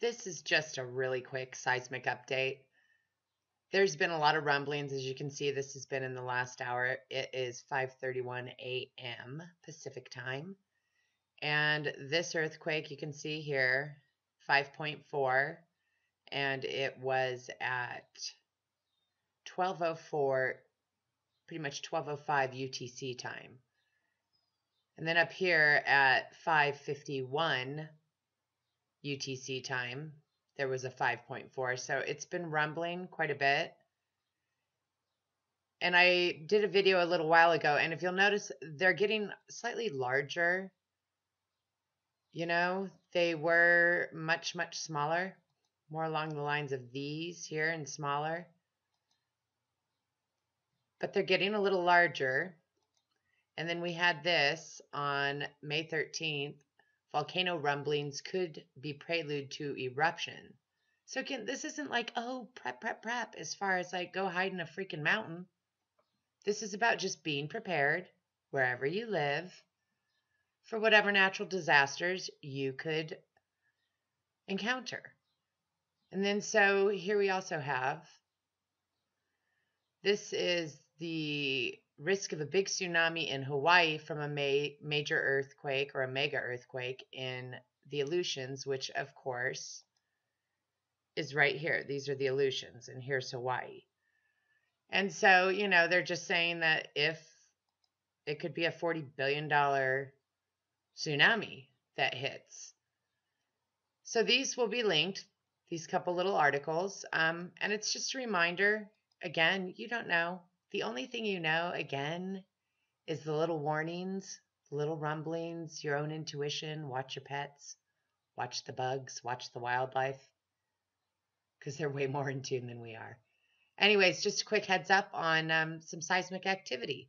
This is just a really quick seismic update. There's been a lot of rumblings. As you can see, this has been in the last hour. It is 5:31 a.m. Pacific time. And this earthquake, you can see here, 5.4. And it was at 12:04, pretty much 12:05 UTC time. And then up here at 5:51 UTC time, there was a 5.4. So it's been rumbling quite a bit. And I did a video a little while ago, and if you'll notice, they're getting slightly larger. You know, they were much, much smaller, more along the lines of these here and smaller. But they're getting a little larger. And then we had this on May 13th. Volcano rumblings could be prelude to eruption. So again, this isn't like, oh, prep, as far as like go hide in a freaking mountain. This is about just being prepared wherever you live for whatever natural disasters you could encounter. And then so here we also have, this is the risk of a big tsunami in Hawaii from a major earthquake or a mega earthquake in the Aleutians, which of course is right here. These are the Aleutians and here's Hawaii. And so, you know, they're just saying that if it could be a $40 billion tsunami that hits. So these will be linked, these couple little articles. And it's just a reminder, again, you don't know. The only thing you know, again, is the little warnings, little rumblings, your own intuition, watch your pets, watch the bugs, watch the wildlife, because they're way more in tune than we are. Anyways, just a quick heads up on some seismic activity.